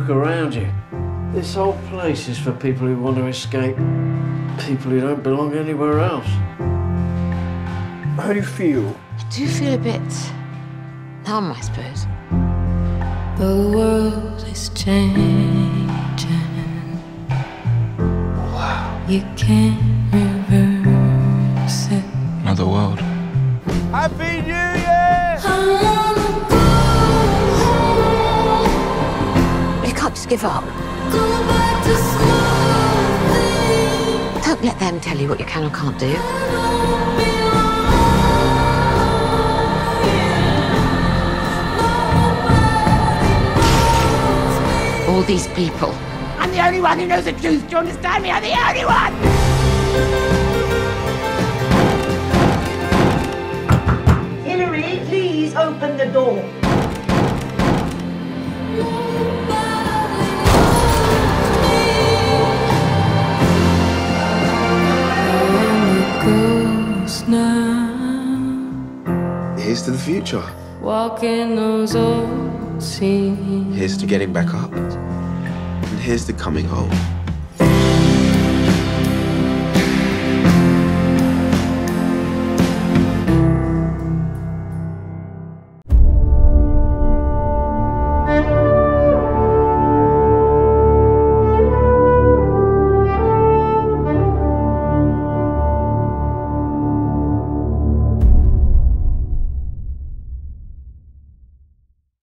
Look around you. This whole place is for people who want to escape. People who don't belong anywhere else. How do you feel? I do feel a bit numb, I suppose. The world is changing. Wow. You can't reverse it. Another world. Happy New Year! You can't just give up. Go back to school. Don't let them tell you what you can or can't do. All these people. I'm the only one who knows the truth. Do you understand me? I'm the only one! Hilary, please open the door. Here's to the future. Walking those old scenes. Here's to getting back up. And here's to coming home.